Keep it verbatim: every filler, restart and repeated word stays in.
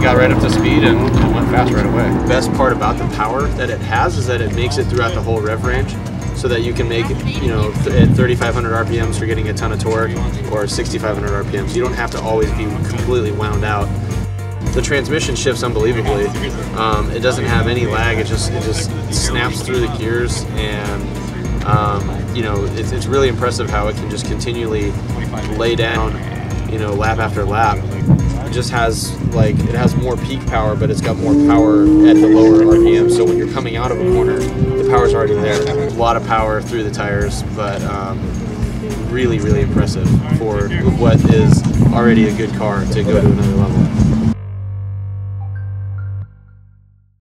got right up to speed and it went fast right away. The best part about the power that it has is that it makes it throughout the whole rev range, so that you can make, you know, th at thirty-five hundred R P Ms for getting a ton of torque, or sixty-five hundred R P Ms. You don't have to always be completely wound out. The transmission shifts unbelievably. Um, it doesn't have any lag. It just it just snaps through the gears, and um, you know, it's, it's really impressive how it can just continually lay down, you know, lap after lap. It just has like it has more peak power, but it's got more power at the lower R P M. So when you're coming out of a corner, the power's already there. A lot of power through the tires, but um, really, really impressive for what is already a good car to go to another level.